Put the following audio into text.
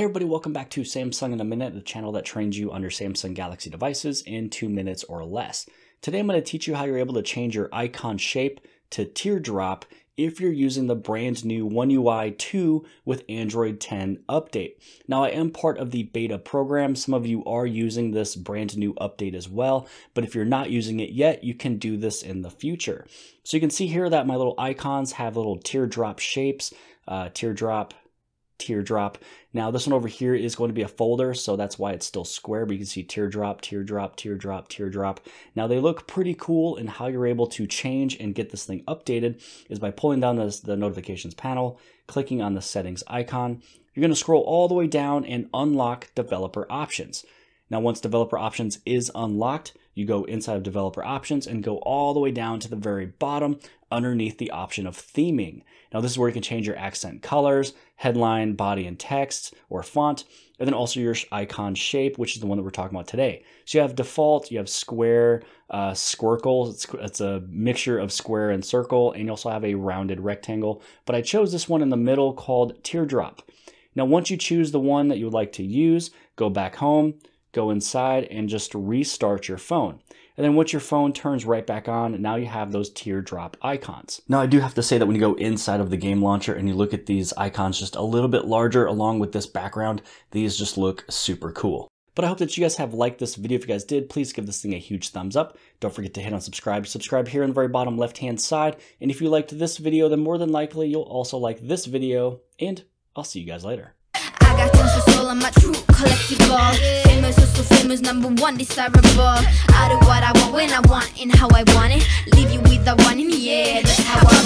Hey everybody, welcome back to Samsung in a Minute, the channel that trains you under Samsung Galaxy devices in 2 minutes or less. Today I'm going to teach you how you're able to change your icon shape to teardrop if you're using the brand new One UI 2 with Android 10 update. Now I am part of the beta program. Some of you are using this brand new update as well, but if you're not using it yet, you can do this in the future. So you can see here that my little icons have little teardrop shapes, teardrop. Now this one over here is going to be a folder, so that's why it's still square, but you can see teardrop, teardrop, teardrop, teardrop. Now they look pretty cool, and how you're able to change and get this thing updated is by pulling down the notifications panel, clicking on the settings icon. You're going to scroll all the way down and unlock developer options. Now once developer options is unlocked, you go inside of developer options and go all the way down to the very bottom underneath the option of theming. Now this is where you can change your accent colors, headline, body and text or font, and then also your icon shape, which is the one that we're talking about today. So you have default, you have square, squircle, it's a mixture of square and circle, and you also have a rounded rectangle. But I chose this one in the middle called teardrop. Now once you choose the one that you would like to use, go back home, go inside and just restart your phone. And then once your phone turns right back on, now you have those teardrop icons. Now I do have to say that when you go inside of the game launcher and you look at these icons just a little bit larger along with this background, these just look super cool. But I hope that you guys have liked this video. If you guys did, please give this thing a huge thumbs up. Don't forget to hit on subscribe. Subscribe here on the very bottom left-hand side. And if you liked this video, then more than likely you'll also like this video. And I'll see you guys later. I got things for soul, I'm a true collectible. Famous, so, so famous, #1 desirable. I do what I want, when I want, and how I want it. Leave you with the one in the air, that's how I